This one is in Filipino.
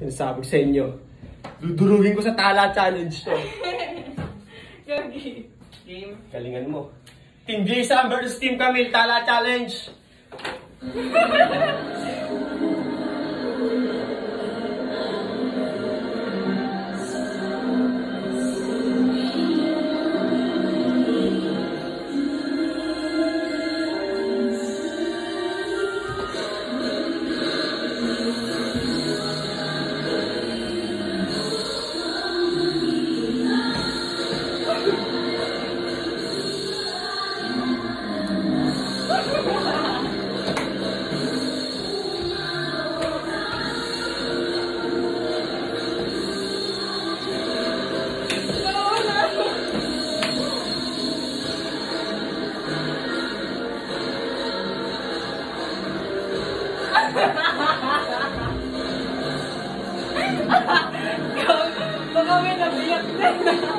Sinasabi sa inyo, dudurugin ko sa Tala Challenge to. Gagi. Game. Galingan mo. Team Jason versus Team Camille, Tala Challenge. Baka may nabiyak din.